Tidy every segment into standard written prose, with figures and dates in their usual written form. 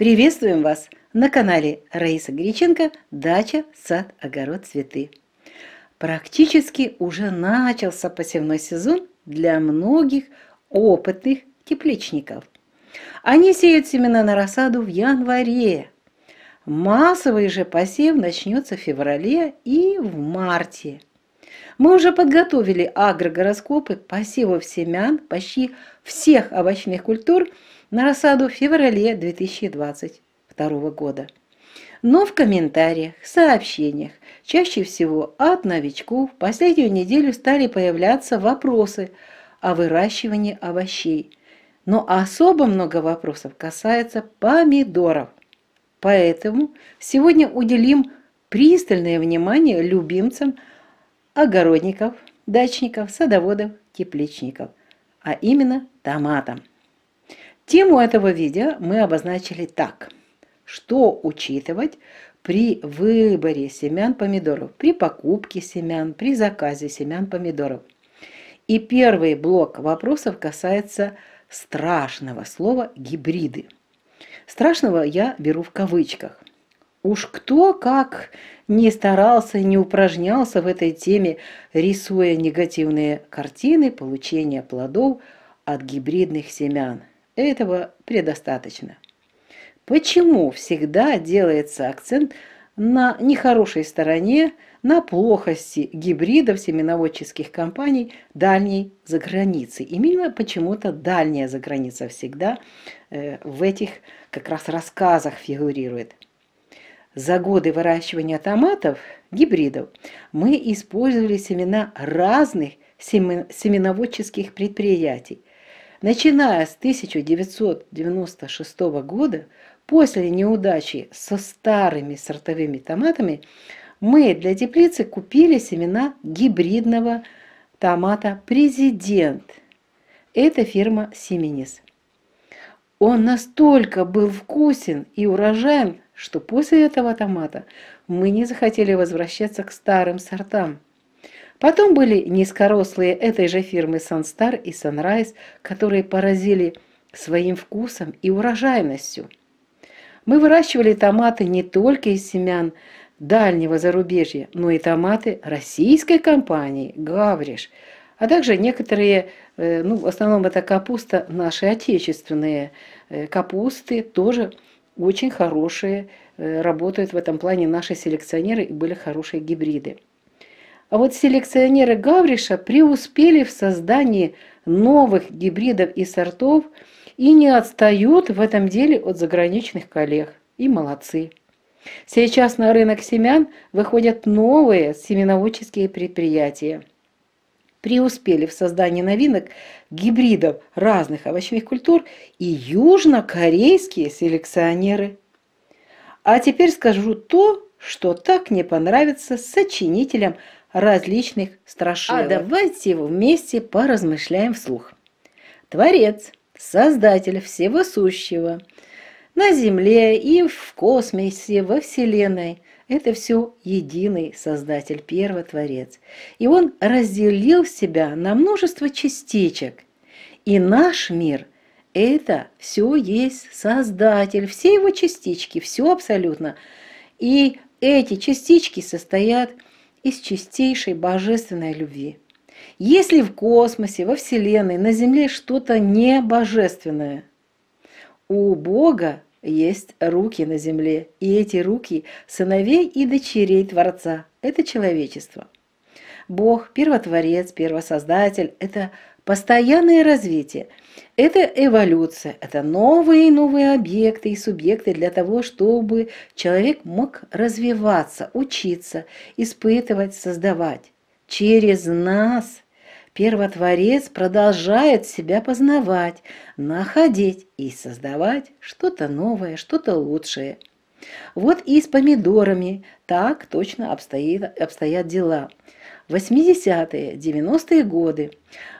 Приветствуем вас на канале Раиса Горяченко «Дача, сад, огород, цветы». Практически уже начался посевной сезон для многих опытных тепличников. Они сеют семена на рассаду в январе. Массовый же посев начнется в феврале и в марте. Мы уже подготовили агрогороскопы посевов семян почти всех овощных культур на рассаду в феврале 2022 года. Но в комментариях, сообщениях, чаще всего от новичков, в последнюю неделю стали появляться вопросы о выращивании овощей. Но особо много вопросов касается помидоров. Поэтому сегодня уделим пристальное внимание любимцам огородников, дачников, садоводов, тепличников, а именно томатам. Тему этого видео мы обозначили так: что учитывать при выборе семян помидоров, при покупке семян, при заказе семян помидоров. И первый блок вопросов касается страшного слова «гибриды». Страшного я беру в кавычках. Уж кто как не старался, не упражнялся в этой теме, рисуя негативные картины получения плодов от гибридных семян. Этого предостаточно. Почему всегда делается акцент на нехорошей стороне, на плохости гибридов семеноводческих компаний дальней заграницы? Именно почему-то дальняя заграница всегда в этих как раз рассказах фигурирует. За годы выращивания томатов, гибридов, мы использовали семена разных семеноводческих предприятий. Начиная с 1996 года, после неудачи со старыми сортовыми томатами, мы для теплицы купили семена гибридного томата «Президент». Это фирма «Семенис». Он настолько был вкусен и урожаен, что после этого томата мы не захотели возвращаться к старым сортам. Потом были низкорослые этой же фирмы Sunstar и Sunrise, которые поразили своим вкусом и урожайностью. Мы выращивали томаты не только из семян дальнего зарубежья, но и томаты российской компании «Гавриш», а также некоторые, в основном это капуста, наши отечественные капусты тоже очень хорошие, работают в этом плане наши селекционеры, и были хорошие гибриды. А вот селекционеры Гавриша преуспели в создании новых гибридов и сортов и не отстают в этом деле от заграничных коллег. И молодцы. Сейчас на рынок семян выходят новые семеноводческие предприятия. Преуспели в создании новинок гибридов разных овощных культур и южнокорейские селекционеры. А теперь скажу то, что так не понравится сочинителям различных страшилок. А давайте вместе поразмышляем вслух. Творец, Создатель всего сущего, на Земле и в космосе, во Вселенной, это все единый Создатель, Первотворец. И Он разделил себя на множество частичек. И наш мир – это все есть Создатель, все его частички, все абсолютно. И эти частички состоят из чистейшей божественной любви. Если в космосе, во Вселенной, на Земле что-то не божественное, у Бога есть руки на земле, и эти руки сыновей и дочерей Творца – это человечество. Бог, Первотворец, Первосоздатель – это постоянное развитие, это эволюция, это новые и новые объекты и субъекты для того, чтобы человек мог развиваться, учиться, испытывать, создавать. Через нас Первотворец продолжает себя познавать, находить и создавать что-то новое, что-то лучшее. Вот и с помидорами так точно обстоят дела. 80-е, 90-е годы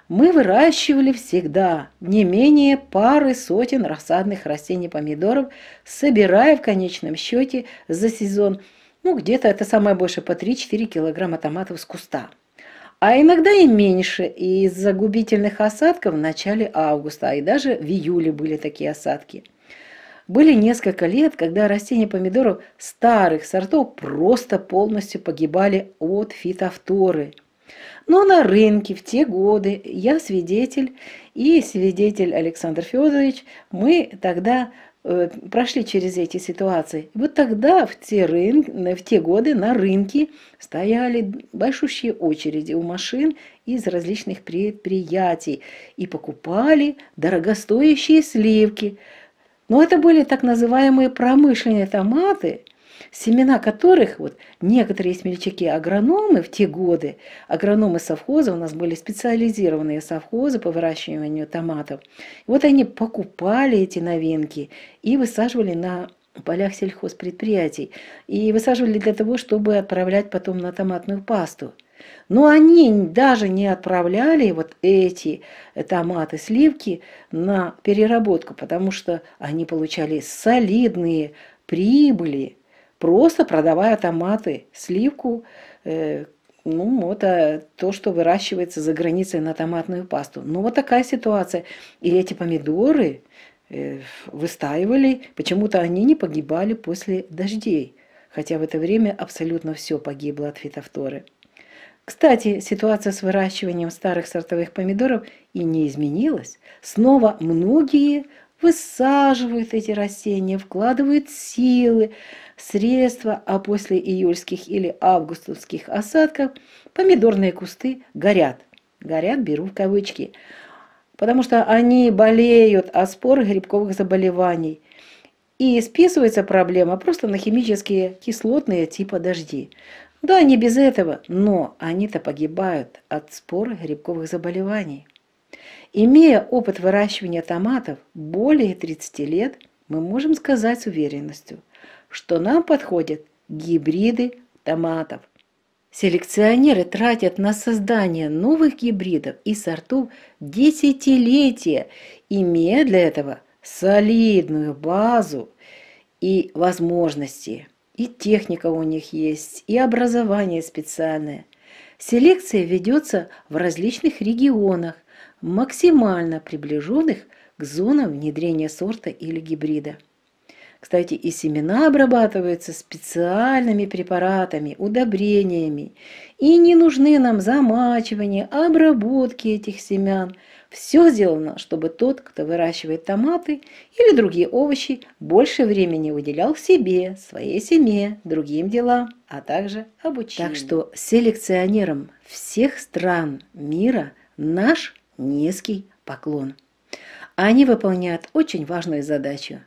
мы выращивали всегда не менее пары сотен рассадных растений помидоров, собирая в конечном счете за сезон, где-то это самое больше по 3-4 килограмма томатов с куста. А иногда и меньше из-за губительных осадков в начале августа, и даже в июле были такие осадки. Были несколько лет, когда растения помидоров старых сортов просто полностью погибали от фитофторы. Но на рынке в те годы я свидетель и свидетель Александр Федорович, мы тогда прошли через эти ситуации. И вот тогда в те годы на рынке стояли большущие очереди у машин из различных предприятий и покупали дорогостоящие сливки. Но это были так называемые промышленные томаты, семена которых вот некоторые смельчаки-агрономы в те годы, агрономы совхоза, у нас были специализированные совхозы по выращиванию томатов, вот они покупали эти новинки и высаживали на полях сельхозпредприятий, и высаживали для того, чтобы отправлять потом на томатную пасту. Но они даже не отправляли вот эти томаты, сливки на переработку, потому что они получали солидные прибыли, просто продавая томаты, сливку, ну, это то, что выращивается за границей на томатную пасту. Ну, вот такая ситуация. И эти помидоры выстаивали, почему-то они не погибали после дождей, хотя в это время абсолютно все погибло от фитофторы. Кстати, ситуация с выращиванием старых сортовых помидоров и не изменилась. Снова многие высаживают эти растения, вкладывают силы, средства, а после июльских или августовских осадков помидорные кусты горят. Горят, беру в кавычки, потому что они болеют от спор грибковых заболеваний. И списывается проблема просто на химические кислотные типа дожди. Да, не без этого, но они-то погибают от спор грибковых заболеваний. Имея опыт выращивания томатов более 30 лет, мы можем сказать с уверенностью, что нам подходят гибриды томатов. Селекционеры тратят на создание новых гибридов и сортов десятилетия, имея для этого солидную базу и возможности. И техника у них есть, и образование специальное. Селекция ведется в различных регионах, максимально приближенных к зонам внедрения сорта или гибрида. Кстати, и семена обрабатываются специальными препаратами, удобрениями. И не нужны нам замачивания, обработки этих семян. Все сделано, чтобы тот, кто выращивает томаты или другие овощи, больше времени уделял себе, своей семье, другим делам, а также обучению. Так что селекционерам всех стран мира наш низкий поклон. Они выполняют очень важную задачу.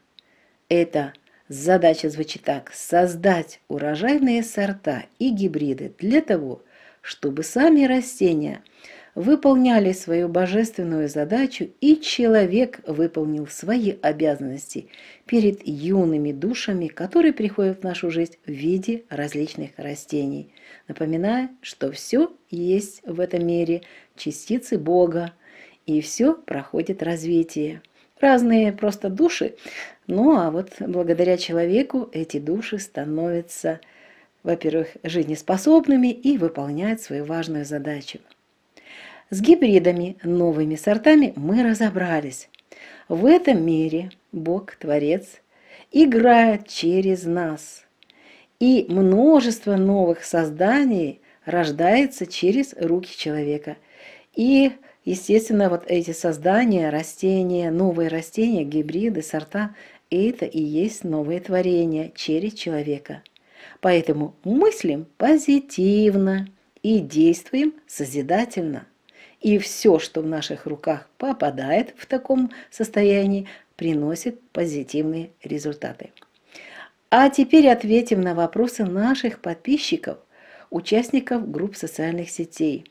Эта задача звучит так: создать урожайные сорта и гибриды для того, чтобы сами растения выполняли свою божественную задачу и человек выполнил свои обязанности перед юными душами, которые приходят в нашу жизнь в виде различных растений. Напоминаю, что все есть в этом мире частицы Бога, и все проходит развитие. Разные просто души, ну а вот благодаря человеку эти души становятся, во-первых, жизнеспособными и выполняют свою важную задачу. С гибридами, новыми сортами мы разобрались. В этом мире Бог, Творец, играет через нас. И множество новых созданий рождается через руки человека. И, естественно, вот эти создания, растения, новые растения, гибриды, сорта, это и есть новые творения через человека. Поэтому мыслим позитивно и действуем созидательно. И все, что в наших руках попадает в таком состоянии, приносит позитивные результаты. А теперь ответим на вопросы наших подписчиков, участников групп социальных сетей.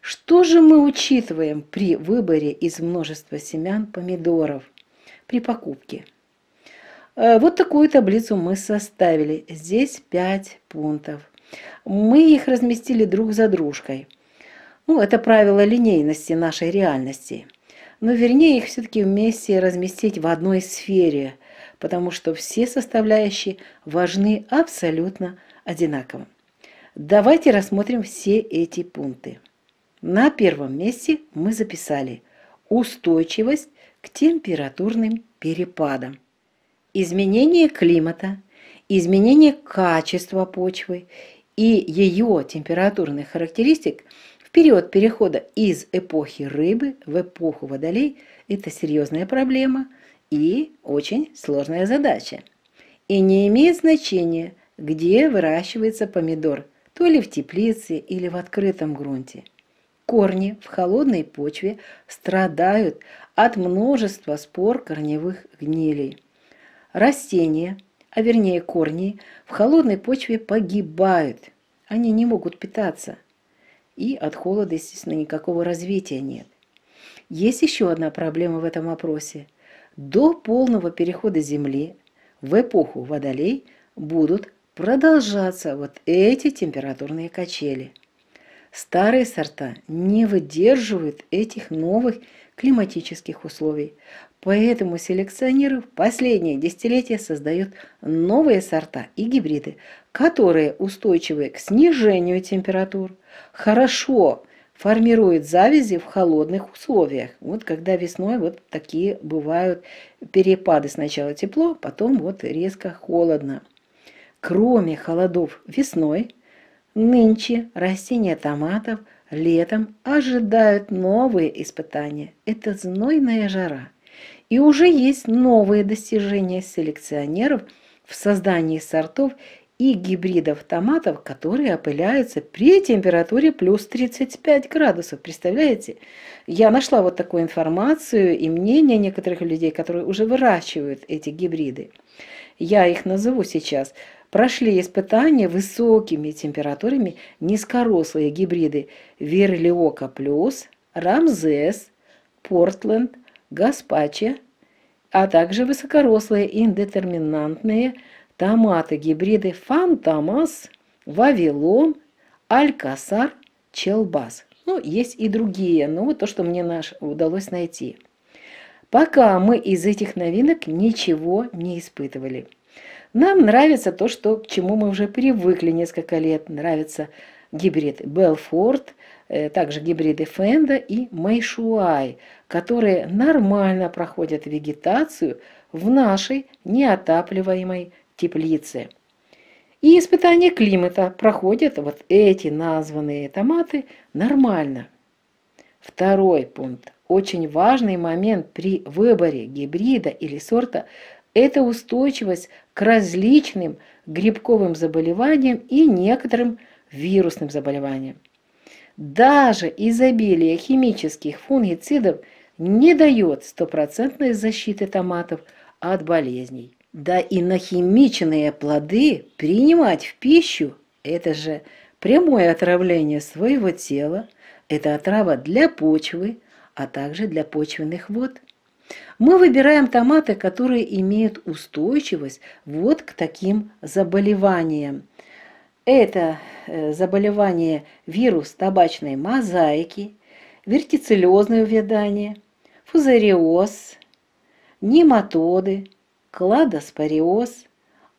Что же мы учитываем при выборе из множества семян помидоров при покупке? Вот такую таблицу мы составили. Здесь 5 пунктов. Мы их разместили друг за дружкой. Ну, это правило линейности нашей реальности. Но вернее их все-таки вместе разместить в одной сфере, потому что все составляющие важны абсолютно одинаково. Давайте рассмотрим все эти пункты. На первом месте мы записали устойчивость к температурным перепадам. изменение климата, изменение качества почвы и ее температурных характеристик в период перехода из эпохи рыбы в эпоху водолей – это серьезная проблема и очень сложная задача. И не имеет значения, где выращивается помидор, то ли в теплице или в открытом грунте. Корни в холодной почве страдают от множества спор корневых гнилей. Растения, а вернее корни, в холодной почве погибают. Они не могут питаться. И от холода, естественно, никакого развития нет. Есть еще одна проблема в этом опросе. До полного перехода Земли в эпоху водолей будут продолжаться вот эти температурные качели. Старые сорта не выдерживают этих новых климатических условий, поэтому селекционеры в последние десятилетия создают новые сорта и гибриды, которые устойчивы к снижению температур, хорошо формируют завязи в холодных условиях. Вот когда весной вот такие бывают перепады: сначала тепло, потом вот резко холодно. Кроме холодов весной, нынче растения томатов летом ожидают новые испытания. Это знойная жара. И уже есть новые достижения селекционеров в создании сортов и гибридов томатов, которые опыляются при температуре плюс 35 градусов. Представляете? Я нашла вот такую информацию и мнение некоторых людей, которые уже выращивают эти гибриды. Я их назову сейчас. Прошли испытания высокими температурами низкорослые гибриды Верлиока Плюс, Рамзес, Портленд, Гаспаче, а также высокорослые индетерминантные томаты-гибриды Фантомас, Вавилон, Алькасар, Челбас. Ну, есть и другие, но вот то, что мне удалось найти. Пока мы из этих новинок ничего не испытывали. Нам нравится то, что, к чему мы уже привыкли несколько лет. Нравится гибрид Белфорд, также гибриды Фенда и Майшуай, которые нормально проходят вегетацию в нашей неотапливаемой теплице. И испытания климата проходят вот эти названные томаты нормально. Второй пункт. Очень важный момент при выборе гибрида или сорта – это устойчивость к различным грибковым заболеваниям и некоторым вирусным заболеваниям. Даже изобилие химических фунгицидов не дает стопроцентной защиты томатов от болезней. Да и нахимиченные плоды принимать в пищу – это же прямое отравление своего тела, это отрава для почвы, а также для почвенных вод. Мы выбираем томаты, которые имеют устойчивость вот к таким заболеваниям. Это заболевание вирус табачной мозаики, вертицеллезное увядание, фузариоз, нематоды, кладоспориоз,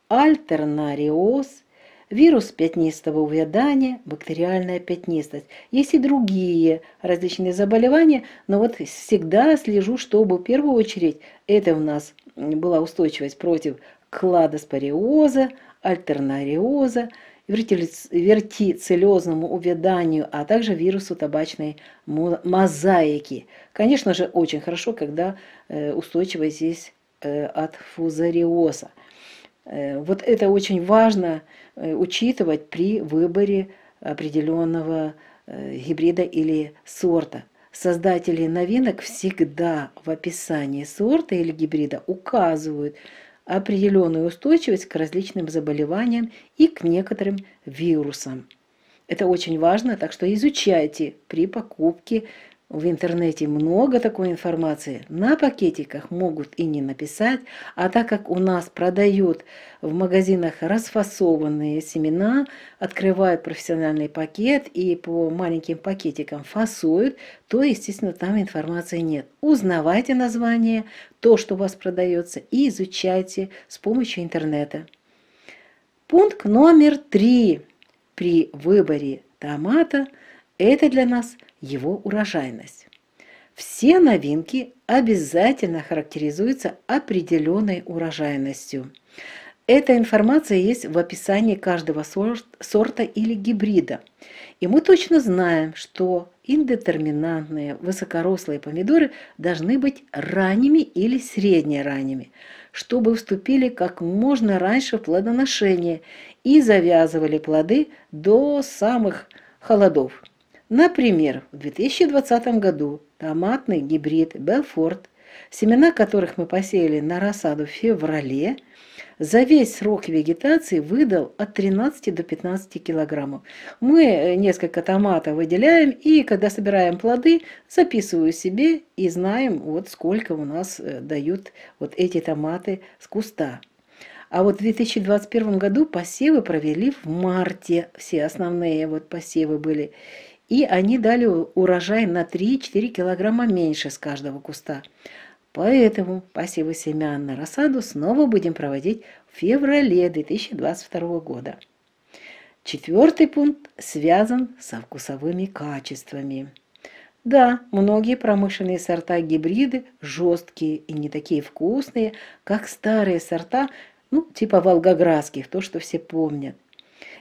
альтернариоз, вирус пятнистого увядания, бактериальная пятнистость. Есть и другие различные заболевания, но вот всегда слежу, чтобы в первую очередь это у нас была устойчивость против кладоспориоза, альтернариоза, вертицеллезному увяданию, а также вирусу табачной мозаики. Конечно же, очень хорошо, когда устойчивость здесь от фузариоза. Вот это очень важно учитывать при выборе определенного гибрида или сорта. Создатели новинок всегда в описании сорта или гибрида указывают определенную устойчивость к различным заболеваниям и к некоторым вирусам. Это очень важно, так что изучайте при покупке. В интернете много такой информации. На пакетиках могут и не написать, а так как у нас продают в магазинах расфасованные семена, открывают профессиональный пакет и по маленьким пакетикам фасуют, то, естественно, там информации нет. Узнавайте название, то, что у вас продается, и изучайте с помощью интернета. Пункт номер 3. При выборе томата это для нас его урожайность. Все новинки обязательно характеризуется определенной урожайностью. Эта информация есть в описании каждого сорта или гибрида. И мы точно знаем, что индетерминантные высокорослые помидоры должны быть ранними или среднеранними, чтобы вступили как можно раньше в плодоношение и завязывали плоды до самых холодов. Например, в 2020 году томатный гибрид Белфорд, семена которых мы посеяли на рассаду в феврале, за весь срок вегетации выдал от 13 до 15 килограммов. Мы несколько томатов выделяем, и когда собираем плоды, записываю себе и знаем, вот сколько у нас дают вот эти томаты с куста. А вот в 2021 году посевы провели в марте. Все основные вот посевы были. И они дали урожай на 3-4 килограмма меньше с каждого куста. Поэтому посевы семян на рассаду снова будем проводить в феврале 2022 года. Четвертый пункт связан со вкусовыми качествами. Да, многие промышленные сорта-гибриды жесткие и не такие вкусные, как старые сорта, ну, типа волгоградских, то, что все помнят.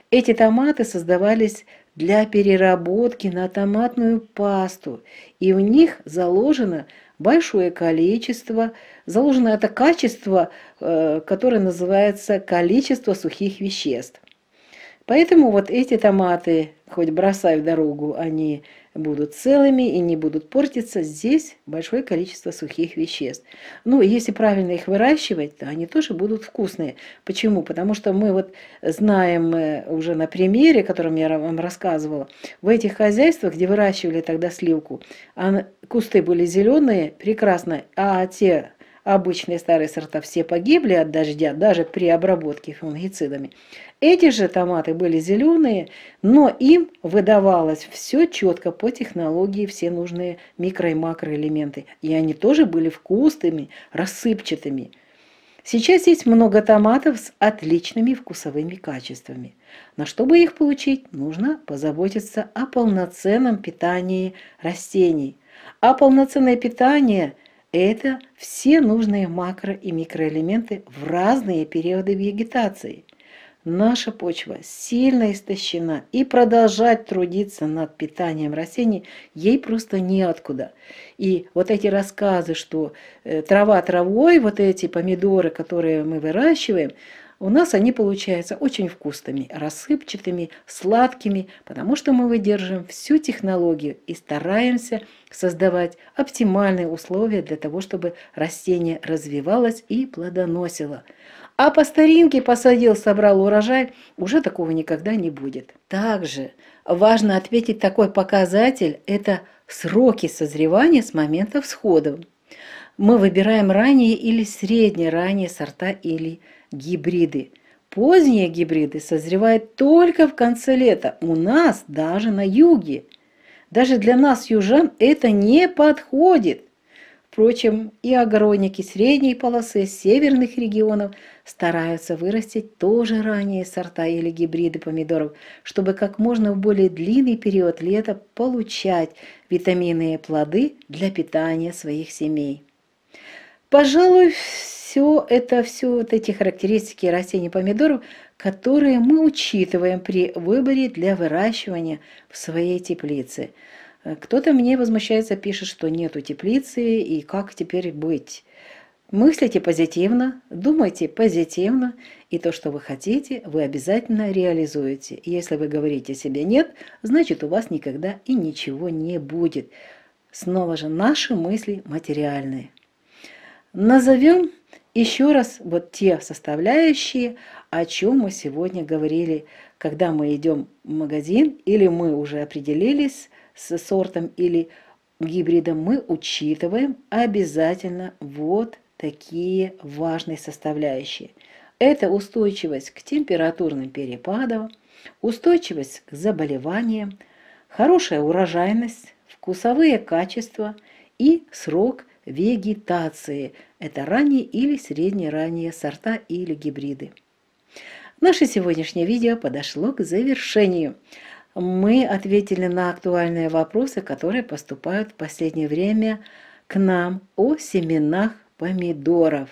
Эти томаты создавались для переработки на томатную пасту, и в них заложено большое количество, заложено это качество, которое называется количество сухих веществ. Поэтому вот эти томаты, хоть бросай в дорогу, они будут целыми и не будут портиться. Здесь большое количество сухих веществ. Ну, если правильно их выращивать, то они тоже будут вкусные. Почему? Потому что мы вот знаем уже на примере, о котором я вам рассказывала, в этих хозяйствах, где выращивали тогда сливку, кусты были зеленые, прекрасно, а те обычные старые сорта все погибли от дождя, даже при обработке фунгицидами. Эти же томаты были зеленые, но им выдавалось все четко по технологии, все нужные микро- и макроэлементы. И они тоже были вкусными, рассыпчатыми. Сейчас есть много томатов с отличными вкусовыми качествами. Но чтобы их получить, нужно позаботиться о полноценном питании растений. А полноценное питание – это все нужные макро- и микроэлементы в разные периоды вегетации. Наша почва сильно истощена, и продолжать трудиться над питанием растений ей просто неоткуда. И вот эти рассказы, что трава травой, вот эти помидоры, которые мы выращиваем, у нас они получаются очень вкусными, рассыпчатыми, сладкими, потому что мы выдерживаем всю технологию и стараемся создавать оптимальные условия для того, чтобы растение развивалось и плодоносило. А по старинке посадил, собрал урожай, уже такого никогда не будет. Также важно отметить такой показатель – это сроки созревания с момента всходов. Мы выбираем ранние или среднеранние сорта или гибриды. Поздние гибриды созревают только в конце лета, у нас даже на юге. Даже для нас, южан, это не подходит. Впрочем, и огородники средней полосы северных регионов стараются вырастить тоже ранние сорта или гибриды помидоров, чтобы как можно в более длинный период лета получать витаминные плоды для питания своих семей. Пожалуй, все эти характеристики растений помидоров, которые мы учитываем при выборе для выращивания в своей теплице. Кто-то мне возмущается, пишет, что нету теплицы и как теперь быть. Мыслите позитивно, думайте позитивно, и то, что вы хотите, вы обязательно реализуете. Если вы говорите себе «нет», значит у вас никогда и ничего не будет. Снова же наши мысли материальные. Назовем еще раз вот те составляющие, о чем мы сегодня говорили, когда мы идем в магазин, или мы уже определились с сортом или гибридом, мы учитываем обязательно вот такие важные составляющие. Это устойчивость к температурным перепадам, устойчивость к заболеваниям, хорошая урожайность, вкусовые качества и срок вегетации. Это ранние или среднеранние сорта или гибриды. Наше сегодняшнее видео подошло к завершению. Мы ответили на актуальные вопросы, которые поступают в последнее время к нам о семенах помидоров.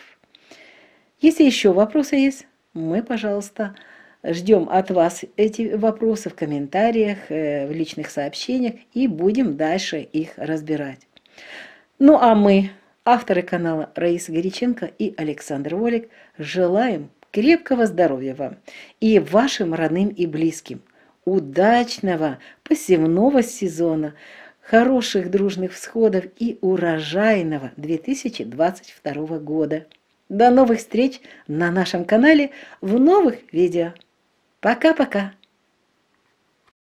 Если еще вопросы есть, мы, пожалуйста, ждем от вас эти вопросы в комментариях, в личных сообщениях и будем дальше их разбирать. Ну а мы, авторы канала Раиса Горяченко и Александр Волик, желаем крепкого здоровья вам и вашим родным и близким, удачного посевного сезона, хороших дружных всходов и урожайного 2022 года. До новых встреч на нашем канале в новых видео. Пока-пока!